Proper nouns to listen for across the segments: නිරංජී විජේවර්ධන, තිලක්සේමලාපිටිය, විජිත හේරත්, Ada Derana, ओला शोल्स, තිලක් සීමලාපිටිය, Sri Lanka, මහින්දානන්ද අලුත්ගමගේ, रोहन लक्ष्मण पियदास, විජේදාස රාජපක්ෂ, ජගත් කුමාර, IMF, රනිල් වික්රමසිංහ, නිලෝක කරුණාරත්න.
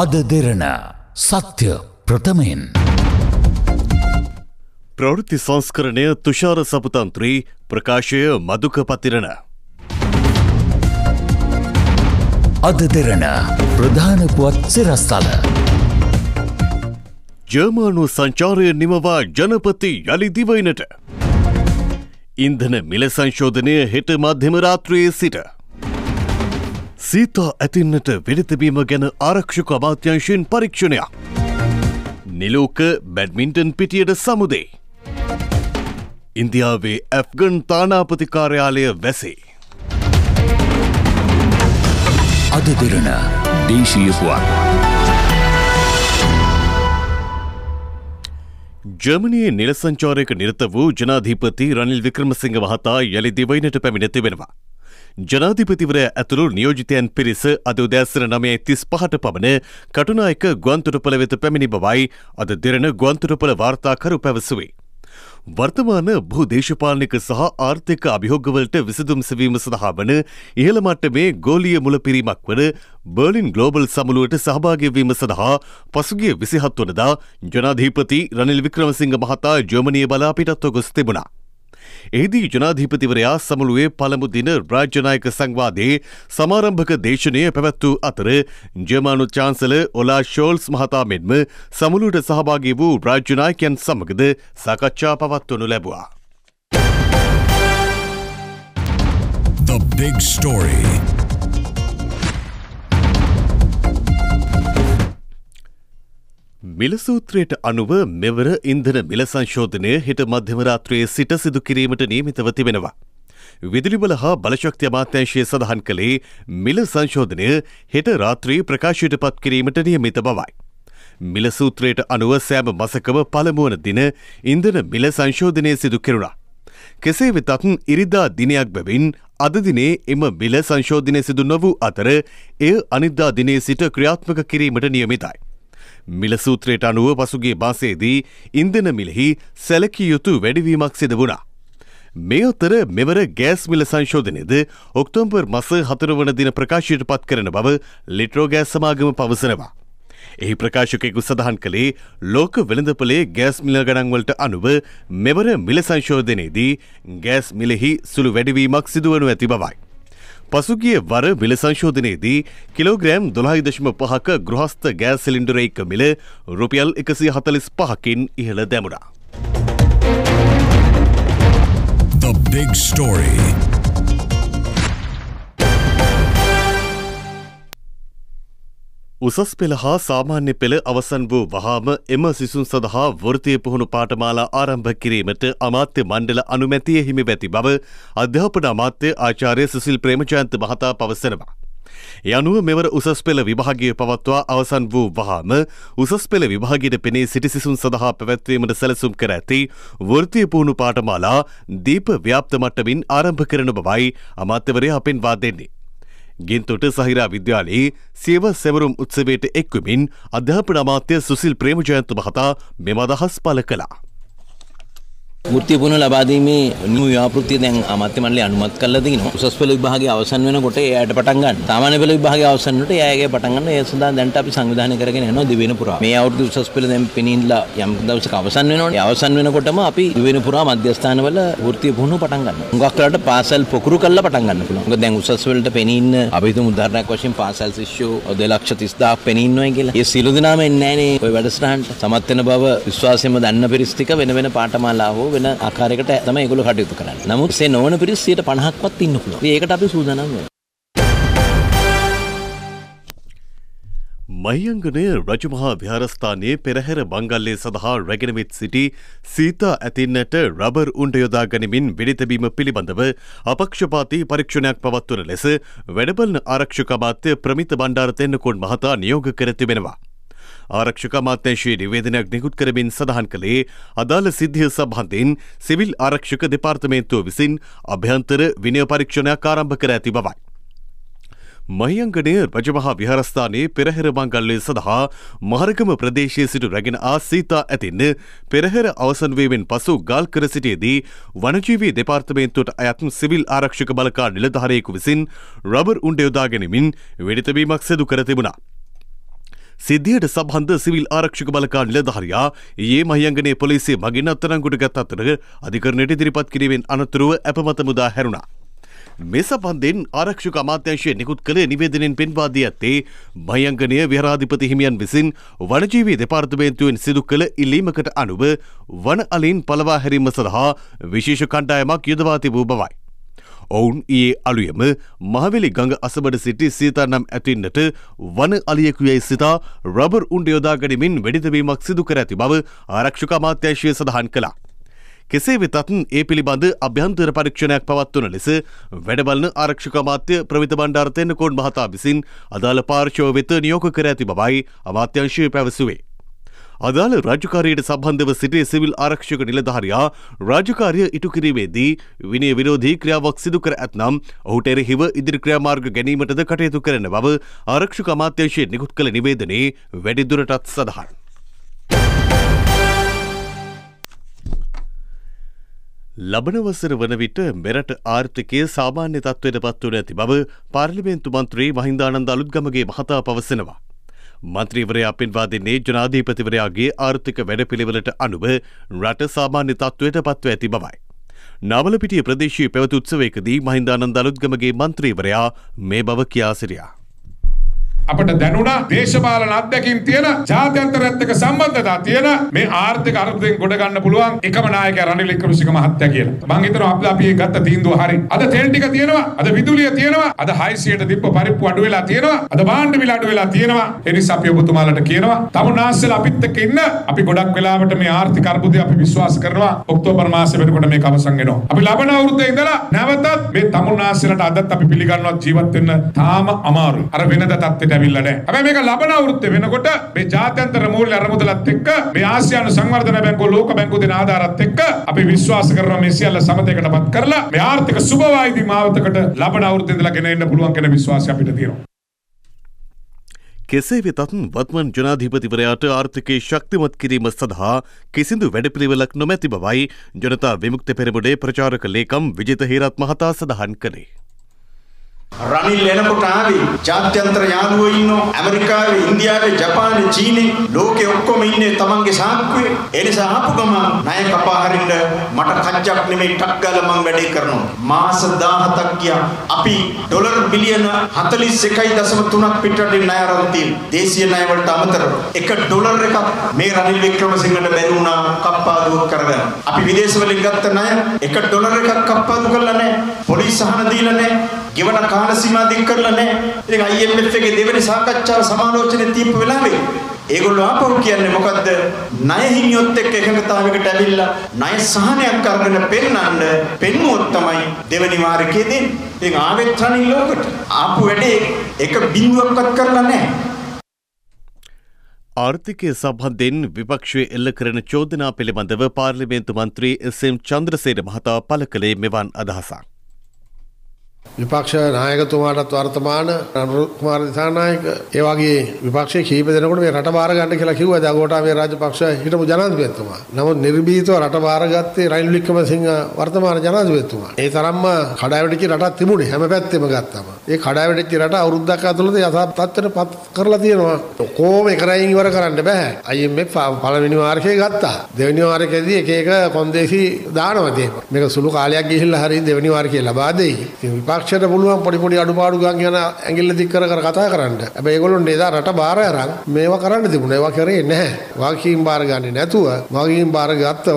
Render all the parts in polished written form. Ada Derana सत्य प्रथमेन प्रवृत्ति संस्करणे Tushar सपतंत्री प्रकाशय Madhuk पतिरण Ada Derana प्रधान पुवत् सिरस्थल जर्मनु संचारय निमवा जनपति यलिदिवैनट इंधन मिल संशोधनय हेट मध्यम रात्रिයේ සිට सीता ඇතින්නට වෙළඳපීම ගැන ආරක්ෂක අමාත්‍යාංශයෙන් පරීක්ෂණයක් නිලෝක බැඩ්මින්ටන් පිටියට සමුදේ ඉන්දියාවේ ඇෆ්ගන් තානාපති කාර්යාලය වැසේ Ada Derana දේශීය පුවත් ජර්මනියේ නිල සංචාරයක නිරත වූ ජනාධිපති රනිල් වික්‍රමසිංහ මහතා යලි දිවයිනට පැමිණ තිබෙනවා ජනාධිපතිවරය ඇතුළු නියෝජිතයන් පිරිස අද උදෑසන 9:35ට පමණ කටුනායක ගුවන්තොටුපළ වෙත පැමිණි බවයි අද දෙරණ ගුවන්තොටුපළ වාර්තාකරු පැවසුවේ. වර්තමාන භූ දේශපාලනික සහ ආර්ථික අභියෝගවලට විසඳුම් සෙවීම සඳහා වන ඉහළ මට්ටමේ ගෝලීය මුලපිරීමක් වන බර්ලින් ග්ලෝබල් සමුළුවට සහභාගී වීම සඳහා පසුගිය 27 වනදා ජනාධිපති රනිල් වික්‍රමසිංහ මහතා ජර්මනිය බලා පිටත්ව ගොස් තිබුණා. एदी जनाधिपतिवरया समलुवे पलमु दिन राज्य नायक संवादे समारंभक देशने पवत्तु अतर जर्मनु चांसलर ओला शोल्स महता मेन्म समलुट सहभागी वू राज्य नायकयन समगद साकච්ඡා පවත්වනු ලැබුවා The big story මිල සූත්‍රයට අනුව මෙවර ඉන්ධන මිල සංශෝධනය හෙට මධ්‍යම රාත්‍රියේ සිට සිදු කිරීමට නියමිතව තිබෙනවා. විදුලි බල හා බලශක්ති අමාත්‍යාංශය සඳහන් කළේ මිල සංශෝධනය හෙට රාත්‍රී ප්‍රකාශයට පත් කිරීමට නියමිත බවයි. මිල සූත්‍රයට අනුව සෑම මාසකම පළමු වන දින ඉන්ධන මිල සංශෝධනය සිදු කෙරුණා. කෙසේ වෙතත් ඉරිදා දිනයක් බැවින් අද දිනේ එම මිල සංශෝධනය සිදු නොවූ අතර එය අනිද්දා දිනේ සිට ක්‍රියාත්මක කිරීමට නියමිතයි. මිල සූත්‍රයට අනුව පසුගිය මාසයේදී ඉන්ධන මිලෙහි සැලකිය යුතු වැඩිවීමක් සිදු වුණා. මේ අතර මෙවර ගෑස් මිල සංශෝධනයද ඔක්තෝබර් මාස 4 වන දින ප්‍රකාශයට පත් කරන බව ලිට්‍රෝ ගෑස් සමාගම පවසනවා. එහි ප්‍රකාශකයෙකු සඳහන් කළේ ලෝක වෙළඳපොලේ ගෑස් මිල ගණන්වලට අනුව මෙවර මිල සංශෝධනයේදී ගෑස් මිලෙහි සුළු වැඩිවීමක් සිදුවනු ඇති බවයි. පසුගිය වර මිල සංශෝධනයේදී කිලෝග්‍රෑම් 12.5ක ගෘහස්ත ගෑස් සිලින්ඩරයක මිල රුපියල් 145කින් ඉහළ දැමුණා. The big story. උසස් පෙළ හා සාමාන්‍ය පෙළ අවසන් වූ වහාම එම සිසුන් සඳහා වෘත්තීය පුහුණු පාඨමාලා ආරම්භ කිරීමට අමාත්‍ය මණ්ඩල අනුමැතිය හිමි ඇති බව අධ්‍යාපන අමාත්‍ය ආචාර්ය සුසිල් ප්‍රේමජයන්ත මහතා පවසනවා. ඒ අනුව මෙවර උසස් පෙළ විභාගය පවත්වා අවසන් වූ වහාම උසස් පෙළ විභාගයට පෙනී සිටි සිසුන් සඳහා පැවැත්වීමට සැලසුම් කර ඇති වෘත්තීය පුහුණු පාඨමාලා දීප ව්‍යාප්ත මට්ටමින් ආරම්භ කරන බවයි අමාත්‍යවරයා පෙන්වා දෙන්නේ. ගෙන්තොට සහිරා විද්‍යාලයේ සේව සැවරුම් උත්සවයට එක්වමින් අධ්‍යාපන අමාත්‍ය සුසිල් ප්‍රේමජයන්ත මහතා මෙම අදහස් පළ කළා. වෘත්තීය පුහුණුව ලබා දීමේ නියම ව්‍යාපෘතිය දැන් අමාත්‍ය මණ්ඩලය අනුමත කරලා දිනවා. උසස් පෙළ විභාගයේ අවසන් වෙනකොට එයාට පටන් ගන්න. සාමාන්‍ය පෙළ විභාගයේ අවසන් වෙනකොට එයාගේ පටන් ගන්න. ඒ සඳහා දැන්ට අපි සංවිධානය කරගෙන යනවා දිවෙන පුරා. මේ අවුරුදු උසස් පෙළ දැන් පෙනින්ලා යම් දවසක අවසන් වෙනවනේ. ඒ අවසන් වෙනකොටම අපි දිවෙන පුරා මධ්‍යස්ථානවල වෘත්තීය පුහුණුව පටන් ගන්නවා. මුගක් කරලාට පාසල් පොකුරු කරලා පටන් ගන්න පුළුවන්. මොකද දැන් උසස් වලට පෙනින්න අපි හිතමු උදාහරණයක් වශයෙන් පාසල් ශිෂ්‍යෝ 2,30,000ක් පෙනින්නොයි කියලා. ඒ සියලු දෙනාම එන්නේ නැහනේ ඔය වැඩසටහනට. සමත් වෙන බව විශ්වාසයෙන්ම දන්න පිරිස්තික වෙන වෙන පාඨමාලා හෝ වෙන ආකාරයකට තමයි ඒගොල්ලෝ කටයුතු කරන්නේ. නමුත් ඒ නොවන පිරිස් 50%ක්වත් ඉන්න පුළුවන්. ඒකට අපි සූදානම් වෙනවා. මහියංගනේ රජමහා විහාරස්ථානයේ පෙරහැර බංගල්ලේ සඳහා රැගෙනමිත් සිටි සීතා ඇතින්නට රබර් උණ්ඩ යොදා ගනිමින් වෙඩිතැබීම පිළිබඳව අපක්ෂපාතී පරීක්ෂණයක් පවත්වන ලෙස වැඩබලන ආරක්ෂක අමාත්‍ය ප්‍රමිත බණ්ඩාරතෙන්නකෝන් මහතා නියෝග කර තිබෙනවා. ආරක්ෂක අමාත්‍යාංශයේ නිවේදනයක් නිකුත් කරමින් සඳහන් කළේ අදාළ සිද්ධිය සම්බන්ධයෙන් සිවිල් ආරක්ෂක දෙපාර්තමේන්තුව විසින් අභ්‍යන්තර විනය පරීක්ෂණයක් ආරම්භ කර ඇති බවයි. මහියංගණය රජමහා විහාරස්ථානයේ පෙරහැර මංගල්‍යය සඳහා මහරගම ප්‍රදේශයේ සිටු රැගෙන ආ සීතා ඇතින් පෙරහැර අවසන් වීමෙන් පසු ගාල් කර සිටියේදී වනජීවී දෙපාර්තමේන්තුවට අයත් සිවිල් ආරක්ෂක බලකා නිලධාරියෙකු විසින් රබර් උණ්ඩ යොදා ගැනීමෙන් වෙඩිත බීමක් සිදු කර තිබුණා. සිද්ධියට සම්බන්ධ සිවිල් ආරක්ෂක බලකා නිලධාරියා ඊයේ මහියංගණයේ පොලිසිය මගින් අත්අඩංගුවට ගත් අතර අධිකරණයට ඉදිරිපත් කිරීමෙන් අනතුරුව අපමත මුදා හැරුණා. මේ සම්බන්ධයෙන් ආරක්ෂක අමාත්‍යාංශය නිකුත් කළ නිවේදනයෙන් පෙන්වා දී ඇත්තේ මහියංගණය විහාරාධිපති හිමියන් විසින් වනජීවී දෙපාර්තමේන්තුවෙන් සිදු කළ ඉල්ලීමකට අනුව වන අලීන් පලවා හැරීම සඳහා විශේෂ කණ්ඩායමක් යොදවා තිබූ බවයි. ඔවුන් ඊයේ අලුයම මහවැලි ගඟ අසබඩ සිටි සීතා නම් ඇතින්නට වන අලියෙකු යයි සිතා රබර් උණ්ඩ යොදා ගැනීමෙන් වෙඩිතැබීමක් සිදු කර ඇති බව ආරක්ෂක අමාත්‍යාංශය සඳහන් කළා. කෙසේ වෙතත් ඒ පිළිබඳ අභ්‍යන්තර පරීක්ෂණයක් පවත්වන ලෙස වැඩබලන ආරක්ෂක අමාත්‍ය ප්‍රවිත බණ්ඩාර තෙන්නකෝන් මහතා විසින් අදාළ පාර්ශ්ව වෙත නියෝග කර ඇති බවයි අමාත්‍යාංශය පැවසුවේ. අදාළ රාජකාරියට සම්බන්ධව සිටි සිවිල් ආරක්ෂක නිලධාරියා රාජකාරිය ඉටු කිරීමේදී විනය විරෝධී ක්‍රියාවක් සිදු කර ඇතනම් ඔහුට එරෙහිව ඉදිරි ක්‍රියාමාර්ග ගැනීමටද කටයුතු කරන බව ආරක්ෂක අමාත්‍යාංශයේ නිකුත් කළ නිවේදනයේ වැඩිදුරටත් සඳහන්. ලබනවසර වන විට මෙරට ආර්ථිකය සාමාන්‍ය තත්ත්වයට පත්වන ඇති බව පාර්ලිමේන්තු මන්ත්‍රී මහින්දානන්ද අලුත්ගමගේ මහතා පවසනවා. මන්ත්‍රීවරයා පෙන්වා දෙන්නේ ජනාධීපතිවරයාගේ ආර්ථික වැඩපිළිවෙලට අනුව රට සාමාන්‍ය තත්ත්වයට පත්ව ඇති බවයි. නාවලපිටිය ප්‍රදේශයේ පැවති උත්සවයකදී මහින්දානන්ද අලුත්ගමගේ මන්ත්‍රීවරයා මේ බව කියා සිටියා. අපට දැනුණා දේශපාලන අත්දැකීම් තියෙන ජාත්‍යන්තරයත් එක්ක සම්බන්ධතා තියෙන මේ ආර්ථික අර්බුදයෙන් ගොඩ ගන්න පුළුවන් එකම නායකයා රනිල් වික්‍රමසිංහ මහත්තයා කියලා. මම හිතනවා අපි ගත්ත තීන්දුව හරි. අද තෙල් ටික තියෙනවා, අද විදුලිය තියෙනවා, අද 600ට දිප්ප පරිප්පු අඩු වෙලා තියෙනවා, අද භාණ්ඩ මිල අඩු වෙලා තියෙනවා. ඒ නිසා අපි ඔබතුමාලට කියනවා තමුන්නාස්සල අපිත් එක්ක ඉන්න. අපි ගොඩක් වෙලාවට මේ ආර්ථික අර්බුදය අපි විශ්වාස කරනවා. ඔක්තෝබර් මාසෙ වෙනකොට මේක අවසන් වෙනවා. අපි ලබන අවුරුද්දේ ඉඳලා නැවතත් මේ තමුන්නාස්සලට අදත් අපි පිළිගන්නවා ජීවත් වෙන්න තාම අමාරුයි. අර වෙනද තත්ත්වයට හැබැයි මේක ලබන අවුරුද්දේ වෙනකොට මේ ජාත්‍යන්තර මූල්‍ය අරමුදලත් එක්ක මේ ආසියානු සංවර්ධන බැංකුව ලෝක බැංකුව දෙන ආධාරත් එක්ක අපි විශ්වාස කරනවා මේ සියල්ල සමතේකටපත් කරලා මේ ආර්ථික සුබවාදී මාවතකට ලබන අවුරුද්දේ ඉඳලා ගෙන එන්න පුළුවන් කියන විශ්වාසය අපිට තියෙනවා. කෙසේ වෙතත් වත්මන් ජනාධිපතිවරයාට ආර්ථිකය ශක්තිමත් කිරීම සඳහා කිසිදු වැඩපිළිවෙලක් නොමැති බවයි ජනතා විමුක්ති පෙරමුණේ ප්‍රචාරක ලේකම් විජිත හේරත් මහතා සඳහන් කළේ. රනිල් එනකොට ආවේ ජාත්‍යන්තර යාළුවෝ ඉන්නවා ඇමරිකාවේ, ඉන්දියාවේ, ජපානයේ, චීනයේ ලෝකෙ ඔක්කොම ඉන්නේ තමන්ගේ සාක්කුවේ. ඒ නිසා ආපු ගමන් ණය කපා හරින්න මට කච්චක් නෙමෙයි ටක් ගාලා මම වැඩේ කරනවා. මාස 17ක් ගියා. අපි ඩොලර් බිලියන 41.3ක් පිටරටින් ණය අරන් තියෙනවා. දේශීය ණය වලට අමතරව එක ඩොලර් එකක් මේ රනිල් වික්‍රමසිංහට බැරි වුණා කප්පාදුව කරගන්න. අපි විදේශ වලින් ගත්ත ණය එක ඩොලර් එකක් කප්පාදු කරලා නැහැ. පොලිස් සහන දීලා නැහැ. ගෙවන කාල සීමා දික් කරලා නැහැ. ඉතින් IMF එකේ දෙවෙනි සාකච්ඡාව සමාලෝචනයේ තීන්දුව වෙලාවේ ඒගොල්ලෝ ආපහු කියන්නේ මොකද්ද? ණය හිමියොත් එක්ක එකඟතාවයකට ඇවිල්ලා ණය සහනයක් අරගෙන පෙන්නන්න පෙන්නුවොත් තමයි දෙවෙනි වාරකයේ දෙන්නේ. ඉතින් ආවෙත් රනිල් ලෝකට ආපු වැඩේ එක බිඳුවක්වත් කරලා නැහැ. ආර්ථිකය සම්බන්ධයෙන් විපක්ෂයේ එල්ල කරන චෝදනා පිළිබඳව පාර්ලිමේන්තු මන්ත්‍රී එස්.එම්. චන්ද්‍රසේන මහතා පළ කළේ මෙවන් අදහසක්. विपक्ष नायक वर्तमान कुमार दिशानायक ये विपक्ष कीपे रट बार गंटोटा मे राजपक्ष हिट जनाधिपत्युमा नम निर्भीत रट बार रनिल विक्रमसिंह वर्तमान जनाधिपत्युमा ये तरम खड़ावटी रट तिमुड़ी हम पेम गम ये खड़ावटी रट अवृद्ध का कोम एक वर करे अय्ये फलवीन वारे देवनी वारे कोंदेसी दानवे मेरे सुलू कालिया हरी देवनी वारे बाधी विपक्ष पड़ी पड़ी अड़पाड़ी कथा करेंदा रट बार मेवा कर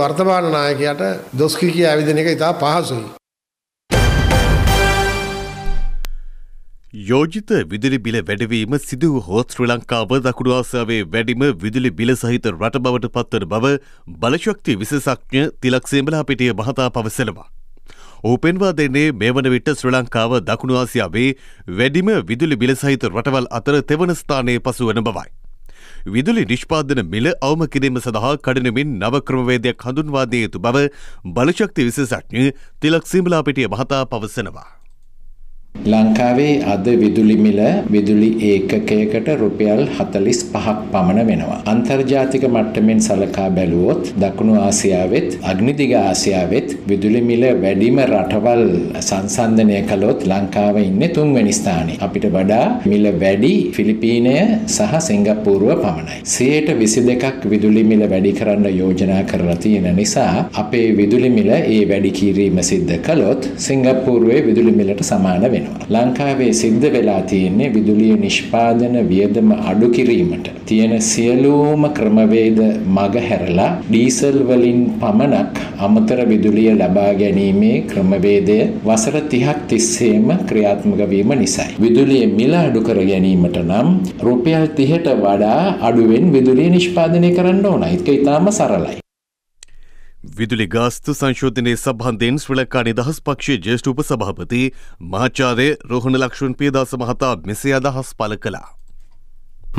वर्तमान नायक आट दुस्की की आवेदन का पास हुई යෝජිත විදුලි බිල වැඩිවීම සිදු වූ ශ්‍රී ලංකාව දකුණු ආසියාවේ වැඩිම විදුලි බිල සහිත රට බවට පත්වන බව බලශක්ති විශේෂඥ තිලක්සේමලාපිටිය මහතා පවසනවා. ඔහු පෙන්වා දෙන්නේ මේ වන විට ශ්‍රී ලංකාව දකුණු ආසියාවේ වැඩිම විදුලි බිල සහිත රටවල් අතර තෙවන ස්ථානයේ පසුවන බවයි. විදුලි නිෂ්පාදන මිල අවම කිරීම සඳහා කඩිනමින් නව ක්‍රමවේදයක් හඳුන්වා දිය යුතු බව බලශක්ති විශේෂඥ තිලක් සීමලාපිටිය මහතා පවසනවා. ලංකාවේ අද විදුලි මිල විදුලි ඒකකයකට රුපියල් 45ක් පමණ වෙනවා. අන්තර්ජාතික මට්ටමින් සලකා බැලුවොත් දකුණු ආසියාවෙත් අග්නිදිග ආසියාවෙත් විදුලි මිල වැඩිම රටවල් සංසන්දනය කළොත් ලංකාව ඉන්නේ තුන්වෙනි ස්ථානයේ. අපිට වඩා මිල වැඩි ෆිලිපීනය සහ සිංගප්පූරුව පමණයි. 122ක් විදුලි මිල වැඩි කරන්න යෝජනා කරලා තියෙන නිසා අපේ විදුලි මිල ඒ වැඩි කිරීම සිද්ධ කළොත් සිංගප්පූරුවේ විදුලි මිලට සමාන වෙනවා. ලංකාවේ සිද්ධ වෙලා තියෙන්නේ විදුලිය නිෂ්පාදන වියදම අඩු කිරීමට තියෙන සියලුම ක්‍රමවේද මග හැරලා ඩීසල් වලින් පමණක් අමතර විදුලිය ලබා ගැනීමේ ක්‍රමවේදය වසර 30ක් තිස්සේම ක්‍රියාත්මක වීම නිසායි. විදුලිය මිල අඩු කර ගැනීමට නම් රුපියල් 30ට වඩා අඩුවෙන් විදුලිය නිෂ්පාදනය කරන්න ඕන. ඒක ඉතාම සරලයි. विदुली गास्तु संशोधने संबंधेन श्रीलंका निदहस पक्षीय ज्येष्ठ उपसभापति महाचार्य रोहन लक्ष्मण पियदास महता मेसे अदहस पाल कला.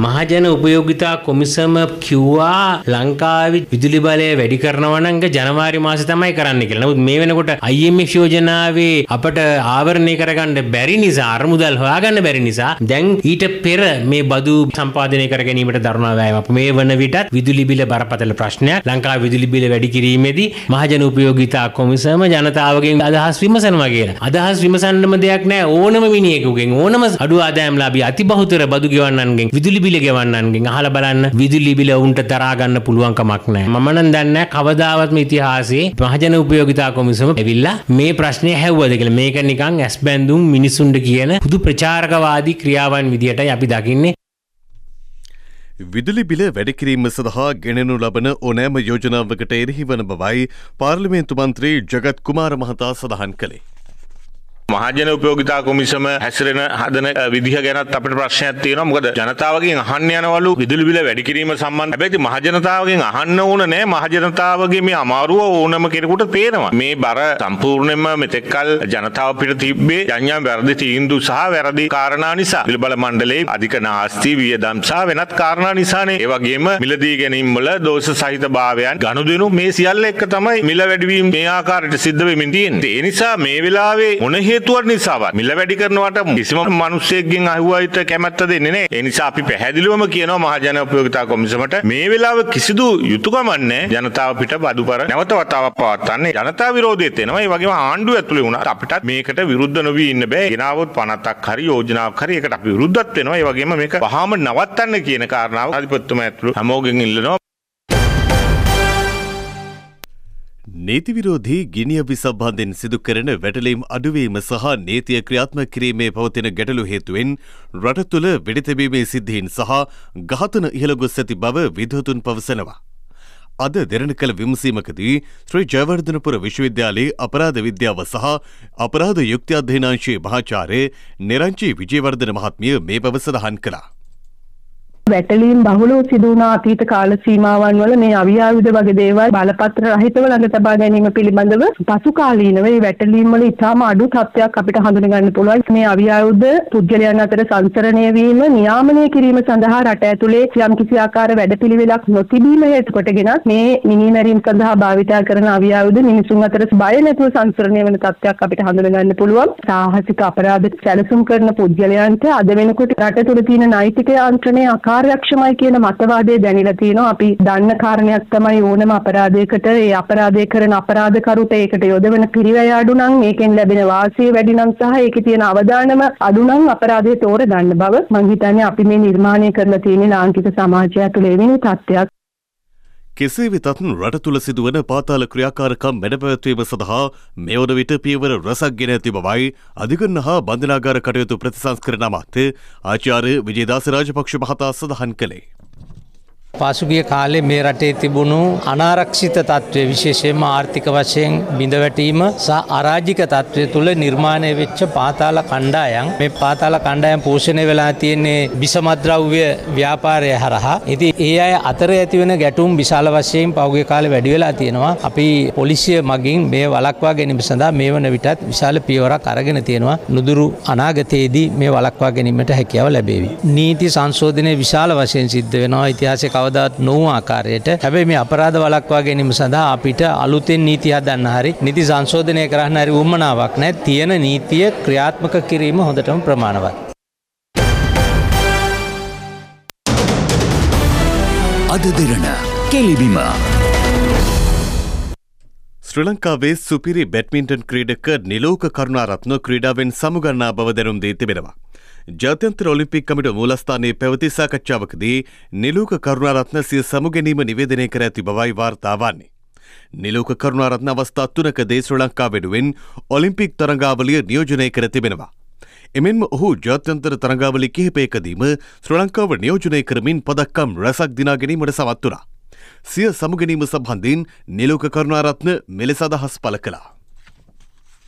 महाजन उपयोगिता කොමිසම කිව්වා ලංකාවේ විදුලි බලය වැඩි කරනවා නම් ජනවාරි මාසෙ තමයි කරන්න කියලා. නමුත් මේ වෙනකොට IMF යෝජනාවේ අපට ආවරණය කරගන්න බැරි නිසා අරමුදල් හොයාගන්න බැරි නිසා දැන් ඊට පෙර මේ බදු සම්පාදනය කර ගැනීමට දරනවා වෑයමක්. මේ වන විටත් විදුලි බිල බරපතල ප්‍රශ්නයක්. ලංකාවේ විදුලි බිල වැඩි කිරීමේදී මහජන උපයෝගිතා කොමිසම ජනතාවගෙන් අදහස් විමසනවා කියලා. අදහස් විමසන්නම දෙයක් නැහැ. ඕනම මිනිහෙකුගෙන් ඕනම අඩු ආදායම්ලාභී අතිබහුතර බදු ගෙවන්නන්ගෙන් විදුලි බිල ගෙවන්නන්ගෙන් අහලා බලන්න විදුලි බිල උන්ට දරා ගන්න පුළුවන් කමක් නැහැ. මම නම් දන්නේ නැහැ කවදාවත්ම ඉතිහාසයේ මහජන උපයෝගිතා කොමිසම ඇවිල්ලා මේ ප්‍රශ්නේ ඇහුවද කියලා. මේක නිකන් ඇස් බැඳුම් මිනිසුන්ට කියන පුදු ප්‍රචාරකවාදී ක්‍රියාවන් විදියටයි අපි දකින්නේ. විදුලි බිල වැඩි කිරීම සඳහා ගෙනෙනු ලබන ඕනෑම යෝජනාවකට එරෙහිවන බවයි පාර්ලිමේන්තු මන්ත්‍රී ජගත් කුමාර මහතා සඳහන් කළේ. महाजन उपयोगिता කොමිසම හැසිරෙන හදන විදිහ ගැනත් අපිට ප්‍රශ්නයක් තියෙනවා. මොකද ජනතාවගෙන් අහන්න යනවලු විදුලි බිල වැඩි කිරීම සම්බන්ධ. හැබැයි මහජනතාවගෙන් අහන්න ඕන නෑ. මහජනතාවගේ මේ අමාරුව ඕනම කෙනෙකුට තේරෙනවා. මේ බර සම්පූර්ණයෙන්ම මෙතෙක්කල් ජනතාව පිට තිබ්බේ යන්යම් වැරදි තීන්දුව සහ වැරදි කාරණා නිසා. විදුලි බල මණ්ඩලයේ අධික නාස්ති වියදම් සහ වෙනත් කාරණා නිසානේ. ඒ වගේම මිලදී ගැනීම වල දෝෂ සහිත භාවයන් ගනුදෙනු මේ සියල්ල එක්ක තමයි මිල වැඩිවීම මේ ආකාරයට සිද්ධ වෙමින් තියෙන්නේ. ඒ නිසා මේ වෙලාවේ මොන හේතුවක් නිසාවත් මිල වැඩි කරනවට කිසිම මිනිසෙක්ගෙන් අහුවායිත කැමැත්ත දෙන්නේ නැහැ. ඒ නිසා අපි පැහැදිලිවම කියනවා මහජන උපයෝගිතා කොමිසමට මේ වෙලාවේ කිසිදු යුතුයකමක් නැහැ. ජනතාව පිට බදුපර නැවත වතාවක් පවත්වන්නේ ජනතා විරෝධය තේනවා. ඒ වගේම ආණ්ඩුව ඇතුලේ වුණත් අපිට මේකට විරුද්ධ නොවී ඉන්න බෑ. ගෙනාවොත් 50ක් හරි යෝජනාවක් හරි ඒකට අපි විරුද්ධත් වෙනවා. ඒ වගේම මේක වහාම නවත්තන්න කියන කාරණාව අධිපතිතුමා ඇතුළු හැමෝගෙන් ඉල්ලනවා. නීති විරෝධී ගිනිය විසම්බන්ධෙන් සිදු කරන වැටලීම් අඩුවීම සහ නීතිය ක්‍රියාත්මක කිරීමේ පවතින ගැටලු හේතුවෙන් රට තුළ වෙඩි තැබීමේ සිද්ධීන් සහ ඝාතන ඉහළ ගොස් ඇති බව විද්වතුන් පවසනවා. අද දෙරණ කළ විමසීමකදී ශ්‍රී ජයවර්ධනපුර විශ්වවිද්‍යාලයේ අපරාධ විද්‍යාව සහ අපරාධ යුක්ති අධ්‍යනාංශයේ මහාචාර්ය නිරංජී විජේවර්ධන මහත්මිය මේ බව සඳහන් කළා. වැටලීම් බහුලව සිදු වුණ අතීත කාල සීමාවන් වල මේ අවියාවිද වගේ දේවල් බලපත්‍ර රහිතව ළඟ තබා ගැනීම පිළිබඳව පසු කාලීනව මේ වැටලීම් වල ඉතාම අඩු තත්ත්වයක් අපිට හඳුනගන්න පුළුවන්. මේ අවියාවිද පුද්ගලයන් අතර සංසරණය වීම නියාමනය කිරීම සඳහා රට ඇතුලේ යම්කිසි ආකාර වැඩපිළිවෙලක් නොතිබීම හේතු කොටගෙනත් මේ මිනීමැරීම් සඳහා භාවිතා කරන අවියාවිද මිනිසුන් අතර බය නැතුව සංසරණය වෙන තත්ත්වයක් අපිට හඳුනගන්න පුළුවන්. සාහසික අපරාධ සැලසුම් කරන පුද්ගලයන්ට අද වෙනකොට රට තුළ තියෙන නෛතික යාන්ත්‍රණය කාර්යක්ෂමයි කියන මතවාදය දැනিলা තියෙනවා. අපි දන්න කාරණයක් තමයි ඕනම අපරාධයකට ඒ අපරාධය කරන අපරාධකරුට ඒකට යොදවන පිරිවැය අඩු නම් ඒකෙන් ලැබෙන වාසිය වැඩි නම් සහ ඒකේ තියෙන අවදානම අඩු නම් අපරාධය තෝර ගන්න බව මම හිතන්නේ අපි මේ නිර්මාණය කරලා තියෙන ලාංකික සමාජය තුළ වෙන තත්ත්වයක්. කෙසේ වෙතත් රට තුළ සිදුවන පාතාල ක්‍රියාකාරකම් මැඩපැවැත්වීම සඳහා මෙවන විට පියවර රසක් ගෙන ඇති බවයි අධිකරණ හා බන්ධනාගාර කටයුතු ප්‍රතිසංස්කරණ අමාත්‍ය ආචාර්ය විජේදාස රාජපක්ෂ මහතා සඳහන් කළේ. පාසුගිය කාලේ මේ රටේ තිබුණු අනාරක්ෂිත තත්ත්වය විශේෂයෙන්ම ආර්ථික වශයෙන් බිඳවැටීම සහ අරාජික තත්ත්වය තුල නිර්මාණය වෙච්ච පාතාල කණ්ඩායම් මේ පාතාල කණ්ඩායම් පෝෂණය වෙලා තියෙන්නේ විසමද්‍රව්‍ය ව්‍යාපාරය හරහා. ඉතින් ඒ අය අතර ඇති වෙන ගැටුම් විශාල වශයෙන් පහුගිය කාලේ වැඩි වෙලා තියෙනවා. අපි පොලිසිය මගින් මේ වළක්වා ගැනීම සඳහා මේ වන විටත් විශාල පියවරක් අරගෙන තියෙනවා. නුදුරු අනාගතයේදී මේ වළක්වා ගැනීමට හැකියාව ලැබේවි. නීති සංශෝධනයේ විශාල වශයෙන් සිද්ධ වෙනවා. ඉතිහාසයේ අවදාත් නොවු ආකාරයට හැබැයි මේ අපරාධ වළක්වා ගැනීම සඳහා අපිට අලුතෙන් නීති හදන්න හරි නීති සංශෝධනය කරන්න හරි උවමනාවක් නැහැ. තියෙන නීතිය ක්‍රියාත්මක කිරීම හොඳටම ප්‍රමාණවත්. අද දෙරණ කෙලිබිම ශ්‍රී ලංකාවේ සුපිරි බැඩ්මින්ටන් ක්‍රීඩක නිලෝක කරුණාරත්න ක්‍රීඩාවෙන් සමුගන්නා බව දැනුම් දී තිබෙනවා. ජාත්‍යන්තර ඔලිම්පික් කමිටු මූලස්ථානයේ පැවති සාකච්ඡාවකදී නිලෝක කරුණාරත්න සිය සමුගැනීම නිවේදනය කර ඇති බවයි වාර්තා වන්නේ. නිලෝක කරුණාරත්න අවස්ථා 3කදී ශ්‍රී ලංකාව වෙනුවෙන් ඔලිම්පික් තරගාවලිය නියෝජනය කර තිබෙනවා. එමෙන්ම ඔහු ජාත්‍යන්තර තරගාවලි කිහිපයකදීම ශ්‍රී ලංකාව නියෝජනය කරමින් පදක්කම් රැසක් දිනා ගැනීමට සමත් වුණා. සිය සමුගැනීම සම්බන්ධයෙන් නිලෝක කරුණාරත්න මෙලෙස අදහස් පළ කළා.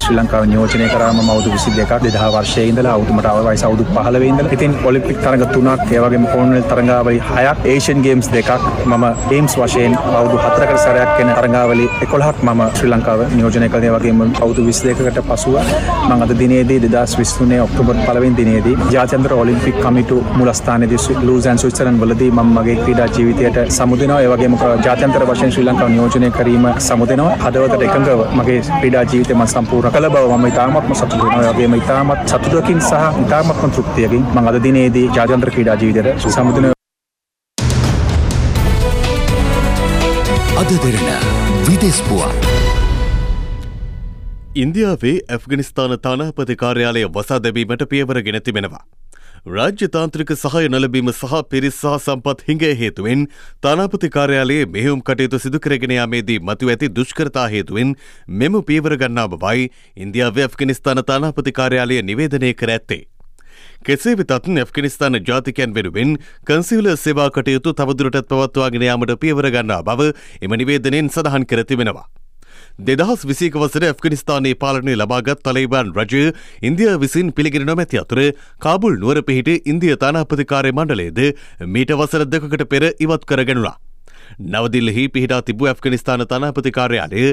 ශ්‍රී ලංකාව නියෝජනය කරා මම අවුරුදු 22ක් 2000 වර්ෂයේ ඉඳලා අවුරුදුමට වයස අවුරුදු 15 ඉඳලා ඉතින් ඔලිම්පික් තරඟ 3ක් ඒ වගේම කොමන්වෙල්ත් තරඟාවලි 6ක් ඒෂියන් ගේම්ස් 2ක් මම ගේම්ස් වශයෙන් අවුරුදු 4කට සැරයක් වෙන තරඟාවලි 11ක් මම ශ්‍රී ලංකාව නියෝජනය කළේ. ඒ වගේම අවුරුදු 22කට පසුව මම අද දිනේදී 2023 ඔක්තෝබර් 1 වෙනි දිනේදී ජාත්‍යන්තර ඔලිම්පික් කමිටු මූලස්ථානයේදී ලූසන් ස්විට්සර්ලන්ඩ් වලදී මම මගේ ක්‍රීඩා ජීවිතයට සමුදෙනවා. ඒ වගේම ජාත්‍යන්තර වශයෙන් ශ්‍රී ලංකාව නියෝජනය කිරීම සමුදෙනවා. හදවතට එකඟව මගේ ක්‍රීඩා ජීවිතය මම සම්පූර්ණ කළ බව මම ඉතාමත්ම සතුටු වෙනවා. වගේම ඉතාමත් සතුටකින් සහ ඉතාමත්ම තෘප්තියකින් මම අද දිනේදී ජාත්‍යන්තර ක්‍රීඩා ජීවිතයට සමුදෙනවා. අද දෙරණ විදේශ පුවත්. ඉන්දියාවේ ඇෆ්ගනිස්තාන තානාපති කාර්යාලය වසා දැමීමට පියවර ගෙන තිබෙනවා. රාජ්‍ය තාන්ත්‍රික සහාය නොලැබීම සහ පිරිස් සහ සම්පත් හිඟය හේතුවෙන් තානාපති කාර්යාලයේ මෙහෙයුම් කටයුතු සිදු කරගෙන යාමේදී මතුව ඇති දුෂ්කරතා හේතුවෙන් මෙම පියවර ගන්නා බවයි ඉන්දියාවේ ඇෆ්ගනිස්තාන තානාපති කාර්යාලය නිවේදනය කර ඇත්තේ. කෙසේ වෙතත් ඇෆ්ගනිස්තාන ජාතිකයන් වෙනුවෙන් කන්සියුලර් සේවා කටයුතු තවදුරටත් පවත්වාගෙන යාමට පියවර ගන්නා බව එම නිවේදනයෙන් සඳහන් කර තිබෙනවා. 2021 වසර ඇෆ්ගනිස්ථානයේ පාලනය ලබාගත් තලිබාන් රජය ඉන්දියාව විසින් පිළිගෙන නොමැති අතර කාබුල් නුවර පිහිටි ඉන්දියා තානාපතිකාරය මණ්ඩලයද මීට වසර 2කට පෙර ඉවත් කර ගැනුණා. නවදිල්ලෙහි පිහිටා තිබූ ඇෆ්ගනිස්ථාන තානාපති කාර්යාලය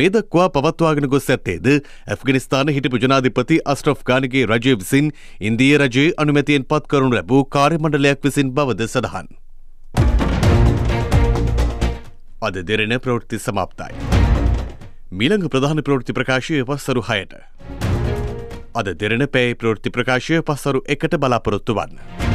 මේ දක්වා පවත්වාගෙන ගොස් ඇත්තේද ඇෆ්ගනිස්ථාන හිටපු ජනාධිපති අස්රෆ් ගානිගේ රජය විසින් ඉන්දියා රජයේ අනුමැතියෙන් පත් කරනු ලැබූ කාර්ය මණ්ඩලයක් විසින් බවද සඳහන්. අද දෙරණ ප්‍රවෘත්ති સમાප්තයි. මීළඟ ප්‍රධාන ප්‍රවෘත්ති ප්‍රකාශය පස්සරු 6ට. අද දෙරණ පැයේ ප්‍රවෘත්ති ප්‍රකාශය පස්සරු 1ට බලාපොරොත්තු වන්න.